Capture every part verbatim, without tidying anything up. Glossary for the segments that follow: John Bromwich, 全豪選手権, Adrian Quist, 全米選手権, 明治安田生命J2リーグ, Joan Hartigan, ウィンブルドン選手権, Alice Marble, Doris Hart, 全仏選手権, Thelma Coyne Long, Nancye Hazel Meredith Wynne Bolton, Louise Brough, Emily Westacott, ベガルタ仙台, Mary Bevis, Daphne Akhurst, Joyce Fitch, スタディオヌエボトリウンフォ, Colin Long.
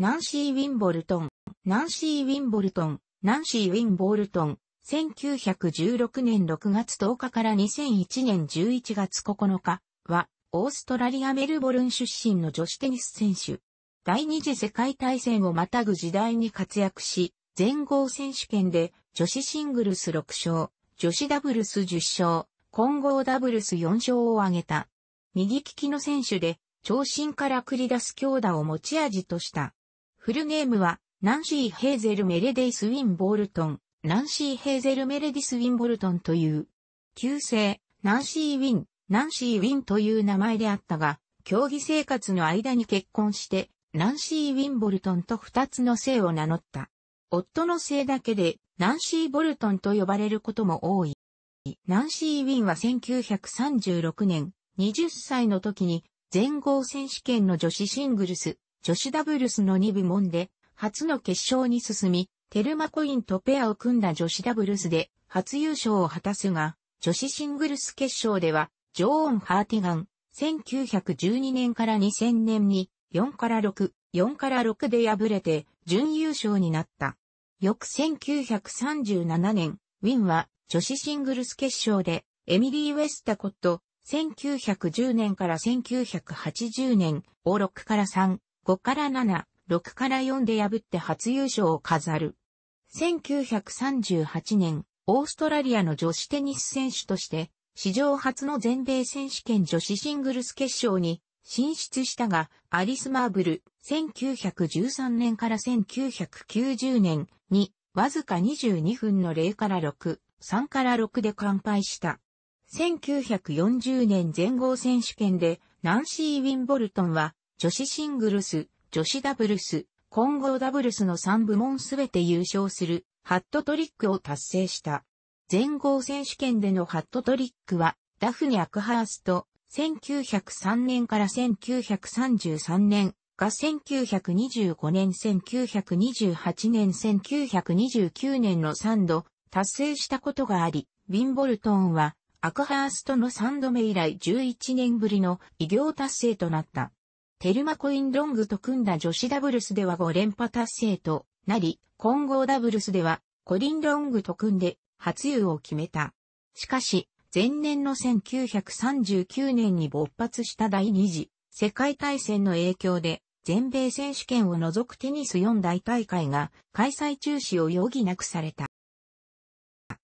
ナンシー・ウィンボルトン、ナンシー・ウィンボルトン、ナンシー・ウィンボルトン、せんきゅうひゃくじゅうろくねんろくがつとおかからにせんいちねんじゅういちがつここのかは、オーストラリア・メルボルン出身の女子テニス選手。第二次世界大戦をまたぐ時代に活躍し、全豪選手権で女子シングルスろくしょう、女子ダブルスじゅっしょう、混合ダブルスよんしょうを挙げた。右利きの選手で、長身から繰り出す強打を持ち味とした。フルネームは、ナンシー・ヘーゼル・メレディス・ウィンボルトン、ナンシー・ヘーゼル・メレディス・ウィンボルトンという、旧姓、ナンシー・ウィン、ナンシー・ウィンという名前であったが、競技生活の間に結婚して、ナンシー・ウィンボルトンと二つの姓を名乗った。夫の姓だけで、ナンシー・ボルトンと呼ばれることも多い。ナンシー・ウィンはせんきゅうひゃくさんじゅうろくねん、はたちの時に、全豪選手権の女子シングルス、女子ダブルスのにぶもんで、初の決勝に進み、テルマコインとペアを組んだ女子ダブルスで、初優勝を果たすが、女子シングルス決勝では、ジョーン・ハーティガン、せんきゅうひゃくじゅうにねんからにせんねんに、よんからろく、よんからろくで敗れて、準優勝になった。翌せんきゅうひゃくさんじゅうななねん、ウィンは女子シングルス決勝で、エミリー・ウェスタコット、せんきゅうひゃくじゅうねんからせんきゅうひゃくはちじゅうねんをろくからさん、ごからなな、ろくからよんで破って初優勝を飾る。せんきゅうひゃくさんじゅうはちねん、オーストラリアの女子テニス選手として、史上初の全米選手権女子シングルス決勝に進出したが、アリス・マーブル、せんきゅうひゃくじゅうさんねんからせんきゅうひゃくきゅうじゅうねんに、わずかにじゅうにふんのれいからろく、さんからろくで完敗した。せんきゅうひゃくよんじゅうねん全豪選手権で、ナンシー・ウィンボルトンは、女子シングルス、女子ダブルス、混合ダブルスのさんぶもんすべて優勝する、ハットトリックを達成した。全豪選手権でのハットトリックは、ダフニ・アクハースト、せんきゅうひゃくさんねんからせんきゅうひゃくさんじゅうさんねんがせんきゅうひゃくにじゅうごねん、せんきゅうひゃくにじゅうはちねん、せんきゅうひゃくにじゅうきゅうねんのさんど達成したことがあり、ウィンボルトンはアクハーストのさんどめ以来じゅういちねんぶりの偉業達成となった。テルマコインロングと組んだ女子ダブルスではごれんぱ達成となり、混合ダブルスではコリンロングと組んで初優を決めた。しかし、前年のせんきゅうひゃくさんじゅうきゅうねんに勃発した第二次世界大戦の影響で全米選手権を除くテニスよんだいたいかいが開催中止を余儀なくされた。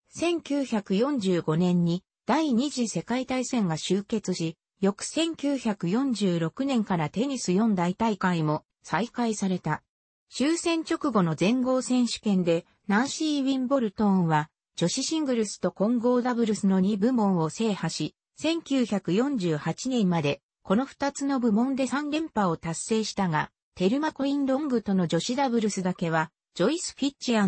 せんきゅうひゃくよんじゅうごねんに第二次世界大戦が終結し、翌せんきゅうひゃくよんじゅうろくねんからテニスよんだいたいかいも再開された。終戦直後の全豪選手権でナンシー・ウィンボルトンは女子シングルスと混合ダブルスのにぶもんを制覇し、せんきゅうひゃくよんじゅうはちねんまでこのふたつの部門でさんれんぱを達成したが、テルマコインロングとの女子ダブルスだけは、ジョイス・フィッチ&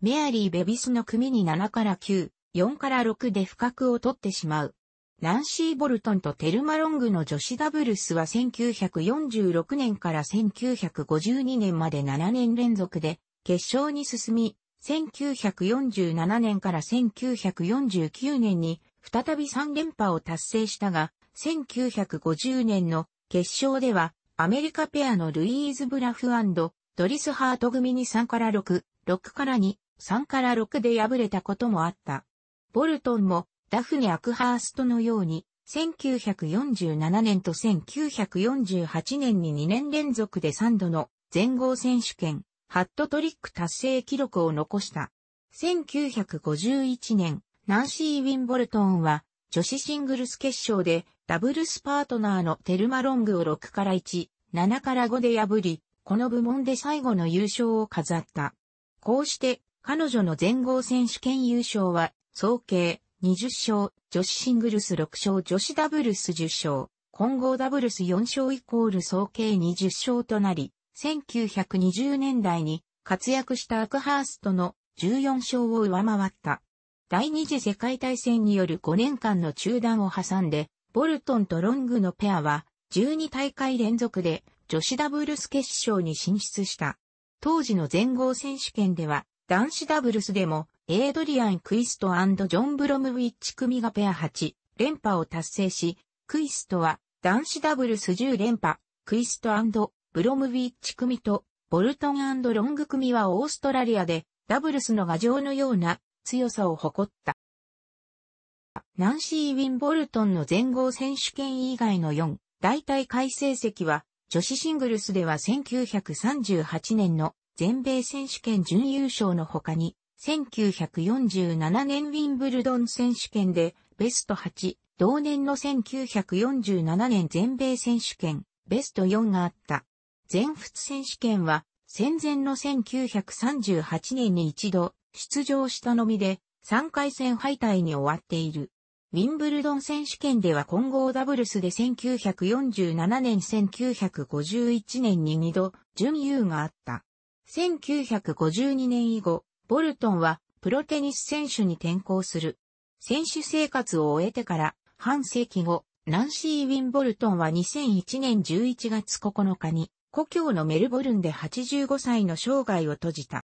メアリー・ベビスの組にななからきゅう、よんからろくで不覚を取ってしまう。ナンシー・ボルトンとテルマロングの女子ダブルスはせんきゅうひゃくよんじゅうろくねんからせんきゅうひゃくごじゅうにねんまでななねんれんぞくで決勝に進み、せんきゅうひゃくよんじゅうななねんからせんきゅうひゃくよんじゅうきゅうねんに再びさんれんぱを達成したが、せんきゅうひゃくごじゅうねんの決勝ではアメリカペアのルイーズ・ブラフ&ドリス・ハート組にさんからろく、ろくからに、さんからろくで敗れたこともあった。ボルトンもダフニ・アクハーストのようにせんきゅうひゃくよんじゅうななねんとせんきゅうひゃくよんじゅうはちねんににねんれんぞくでさんどの全豪選手権。ハットトリック達成記録を残した。せんきゅうひゃくごじゅういちねん、ナンシー・ウィンボルトンは女子シングルス決勝でダブルスパートナーのテルマロングをろくからいち、ななからごで破り、この部門で最後の優勝を飾った。こうして彼女の全豪選手権優勝は総計にじゅっしょう、女子シングルスろくしょう、女子ダブルスじゅっしょう、混合ダブルスよんしょうイコール総計にじゅっしょうとなり、せんきゅうひゃくにじゅうねんだいに活躍したアクハーストのじゅうよんしょうを上回った。第二次世界大戦によるごねんかんの中断を挟んで、ボルトンとロングのペアはじゅうにたいかいれんぞくで女子ダブルス決勝に進出した。当時の全豪選手権では男子ダブルスでもエイドリアン・クイスト&ジョン・ブロムウィッチ組がペアはちれんぱを達成し、クイストは男子ダブルスじゅうれんぱ、クイスト&ブロムウィッチ組とボルトン&ロング組はオーストラリアでダブルスの牙城のような強さを誇った。ナンシー・ウィンボルトンの全豪選手権以外のよん大大会成績は女子シングルスではせんきゅうひゃくさんじゅうはちねんの全米選手権準優勝の他にせんきゅうひゃくよんじゅうななねんウィンブルドン選手権でベストはち、同年のせんきゅうひゃくよんじゅうななねん全米選手権ベストよんがあった。全仏選手権は戦前のせんきゅうひゃくさんじゅうはちねんに一度出場したのみでさんかい戦敗退に終わっている。ウィンブルドン選手権では混合ダブルスでせんきゅうひゃくよんじゅうななねんせんきゅうひゃくごじゅういちねんににど準優があった。せんきゅうひゃくごじゅうにねん以後、ボルトンはプロテニス選手に転向する。選手生活を終えてから半世紀後、ナンシー・ウィンボルトンはにせんいちねんじゅういちがつここのかに故郷のメルボルンではちじゅうごさいの生涯を閉じた。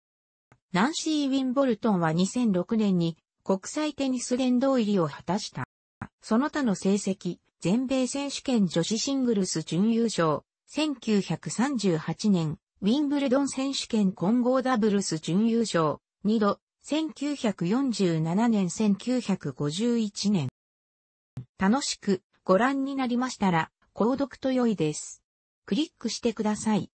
ナンシー・ウィンボルトンはにせんろくねんに国際テニス殿堂入りを果たした。その他の成績、全米選手権女子シングルス準優勝、せんきゅうひゃくさんじゅうはちねん、ウィンブルドン選手権混合ダブルス準優勝、にど、せんきゅうひゃくよんじゅうななねん、せんきゅうひゃくごじゅういちねん。楽しくご覧になりましたら、購読と良いです。クリックしてください。